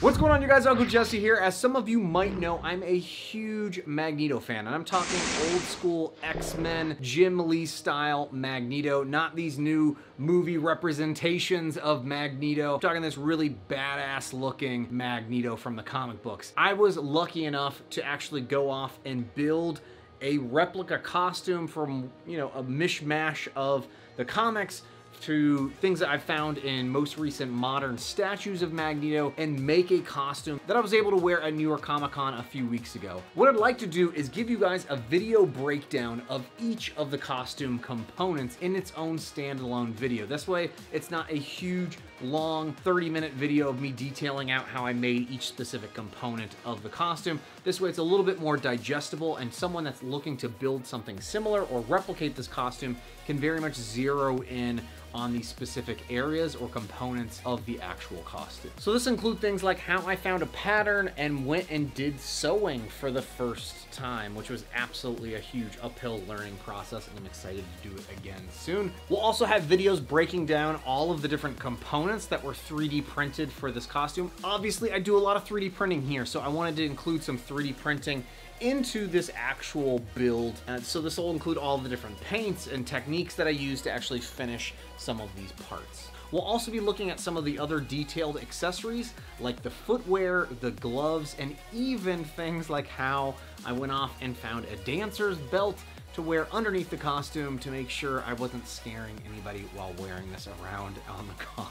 What's going on, you guys? Uncle Jessy here. As some of you might know, I'm a huge Magneto fan, and I'm talking old school X-Men, Jim Lee style Magneto, not these new movie representations of Magneto. I'm talking this really badass looking Magneto from the comic books. I was lucky enough to actually go off and build a replica costume from, you know, a mishmash of the comics to things that I've found in most recent modern statues of Magneto, and make a costume that I was able to wear at New York Comic Con a few weeks ago. What I'd like to do is give you guys a video breakdown of each of the costume components in its own standalone video. This way, it's not a huge, long 30-minute video of me detailing out how I made each specific component of the costume. This way, it's a little bit more digestible, and someone that's looking to build something similar or replicate this costume can very much zero in on these specific areas or components of the actual costume. So this includes things like how I found a pattern and went and did sewing for the first time, which was absolutely a huge uphill learning process, and I'm excited to do it again soon. We'll also have videos breaking down all of the different components that were 3D printed for this costume. Obviously, I do a lot of 3D printing here, so I wanted to include some 3D printing into this actual build. And so this will include all the different paints and techniques that I use to actually finish some of these parts. We'll also be looking at some of the other detailed accessories, like the footwear, the gloves, and even things like how I went off and found a dancer's belt to wear underneath the costume to make sure I wasn't scaring anybody while wearing this around on the con.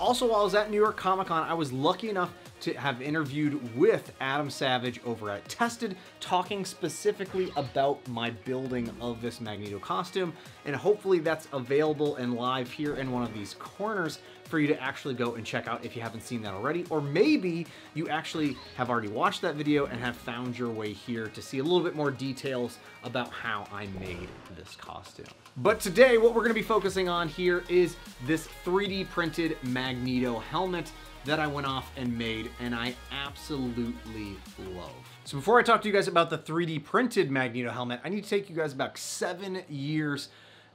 Also, while I was at New York Comic Con, I was lucky enough to have interviewed with Adam Savage over at Tested, talking specifically about my building of this Magneto costume, and hopefully that's available and live here in one of these corners for you to actually go and check out if you haven't seen that already, or maybe you actually have already watched that video and have found your way here to see a little bit more details about how I made this costume. But today, what we're gonna be focusing on here is this 3D printed Magneto helmet that I went off and made, and I absolutely love. So before I talk to you guys about the 3D printed Magneto helmet, I need to take you guys back 7 years.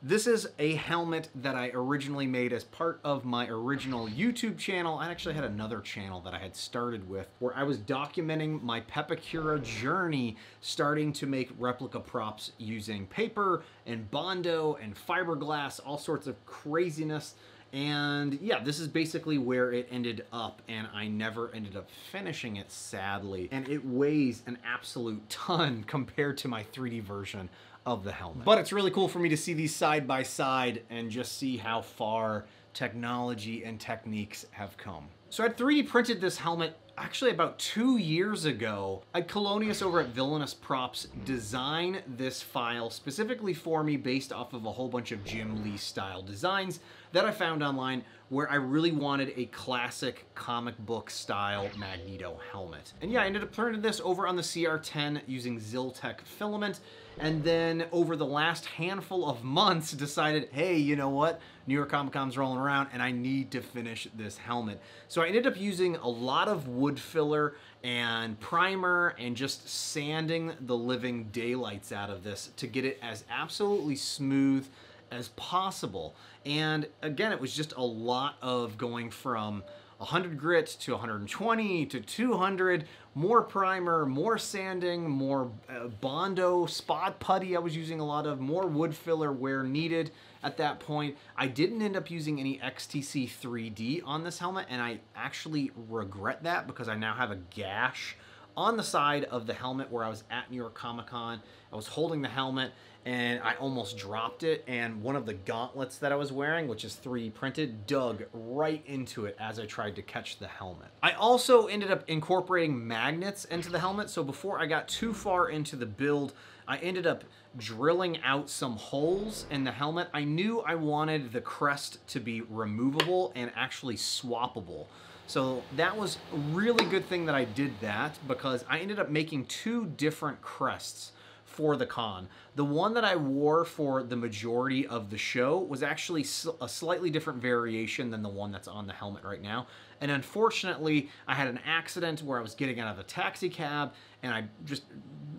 This is a helmet that I originally made as part of my original YouTube channel. I actually had another channel that I had started with where I was documenting my Pepakura journey, starting to make replica props using paper and Bondo and fiberglass, all sorts of craziness. And yeah, this is basically where it ended up, and I never ended up finishing it, sadly. And it weighs an absolute ton compared to my 3D version of the helmet. But it's really cool for me to see these side by side and just see how far technology and techniques have come. So I 3D printed this helmet actually about 2 years ago. I had Colonius over at Villainous Props design this file specifically for me based off of a whole bunch of Jim Lee style designs that I found online, where I really wanted a classic comic book style Magneto helmet. And yeah, I ended up printing this over on the CR-10 using Ziltek filament, and then over the last handful of months decided, hey, you know what? New York Comic Con's rolling around and I need to finish this helmet. So I ended up using a lot of wood filler and primer and just sanding the living daylights out of this to get it as absolutely smooth as possible. And again, it was just a lot of going from 100 grit to 120 to 200, more primer, more sanding, more Bondo spot putty I was using a lot of, more wood filler where needed. At that point, I didn't end up using any XTC 3D on this helmet, and I actually regret that because I now have a gash on the side of the helmet where I was at New York Comic Con. I was holding the helmet and I almost dropped it, and one of the gauntlets that I was wearing, which is 3D printed, dug right into it as I tried to catch the helmet. I also ended up incorporating magnets into the helmet, so before I got too far into the build, I ended up drilling out some holes in the helmet. I knew I wanted the crest to be removable and actually swappable. So that was a really good thing that I did that, because I ended up making two different crests for the con. The one that I wore for the majority of the show was actually a slightly different variation than the one that's on the helmet right now. And unfortunately, I had an accident where I was getting out of a taxi cab and I just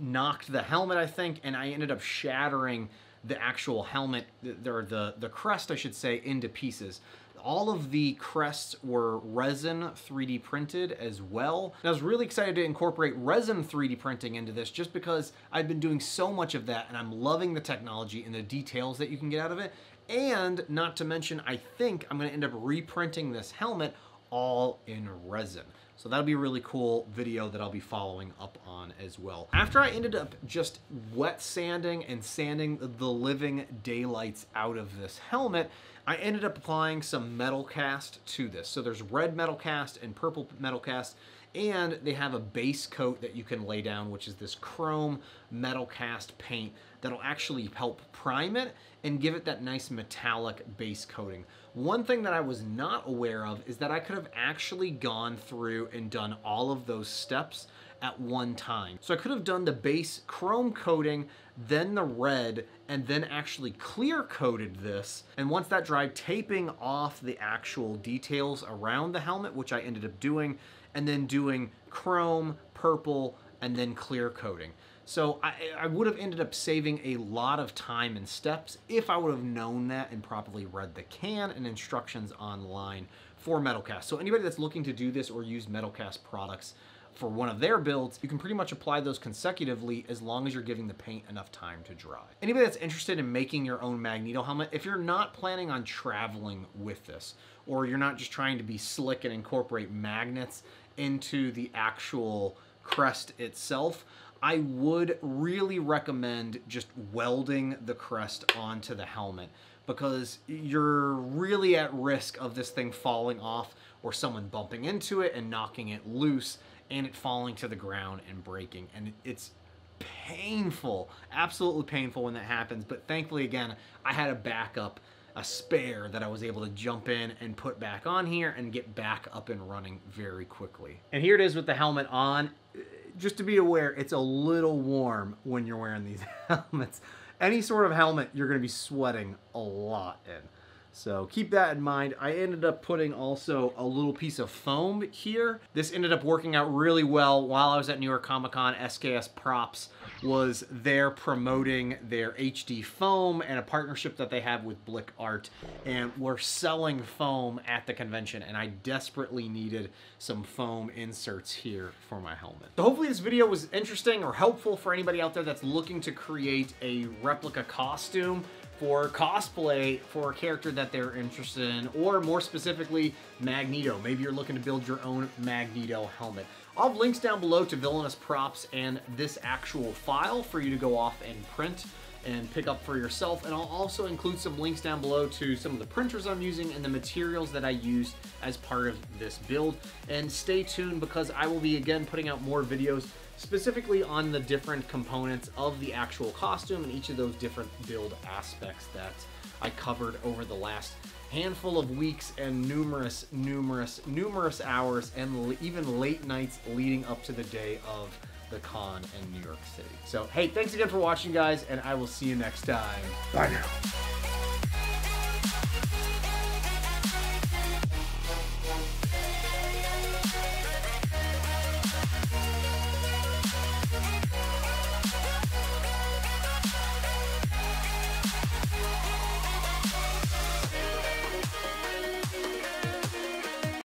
knocked the helmet, I think, and I ended up shattering the actual helmet, or the crest, I should say, into pieces. All of the crests were resin 3D printed as well. And I was really excited to incorporate resin 3D printing into this just because I've been doing so much of that and I'm loving the technology and the details that you can get out of it. And not to mention, I think I'm gonna end up reprinting this helmet all in resin. So that'll be a really cool video that I'll be following up on as well. After I ended up just wet sanding and sanding the living daylights out of this helmet, I ended up applying some Metalcast to this. So there's red Metalcast and purple Metalcast, and they have a base coat that you can lay down, which is this chrome Metalcast paint that'll actually help prime it and give it that nice metallic base coating. One thing that I was not aware of is that I could have actually gone through and done all of those steps at one time. So I could have done the base chrome coating, then the red, and then actually clear coated this. And once that dried, taping off the actual details around the helmet, which I ended up doing, and then doing chrome, purple, and then clear coating. So I would have ended up saving a lot of time and steps if I would have known that and properly read the can and instructions online for Metalcast. So anybody that's looking to do this or use Metalcast products for one of their builds, you can pretty much apply those consecutively as long as you're giving the paint enough time to dry. Anybody that's interested in making your own Magneto helmet, if you're not planning on traveling with this, or you're not just trying to be slick and incorporate magnets into the actual crest itself, I would really recommend just welding the crest onto the helmet, because you're really at risk of this thing falling off or someone bumping into it and knocking it loose and it falling to the ground and breaking. And it's painful, absolutely painful when that happens. But thankfully, again, I had a backup, a spare that I was able to jump in and put back on here and get back up and running very quickly. And here it is with the helmet on. Just to be aware, it's a little warm when you're wearing these helmets. Any sort of helmet, you're gonna be sweating a lot in. So keep that in mind. I ended up putting also a little piece of foam here. This ended up working out really well. While I was at New York Comic Con, SKS Props was there promoting their HD foam and a partnership that they have with Blick Art, and we're selling foam at the convention, and I desperately needed some foam inserts here for my helmet. So hopefully this video was interesting or helpful for anybody out there that's looking to create a replica costume for cosplay for a character that they're interested in, or more specifically, Magneto. Maybe you're looking to build your own Magneto helmet. I'll have links down below to Villainous Props and this actual file for you to go off and print and pick up for yourself. And I'll also include some links down below to some of the printers I'm using and the materials that I used as part of this build. And stay tuned, because I will be again putting out more videos specifically on the different components of the actual costume and each of those different build aspects that I covered over the last handful of weeks and numerous hours and even late nights leading up to the day of the con in New York City. So hey, thanks again for watching, guys, and I will see you next time. Bye now.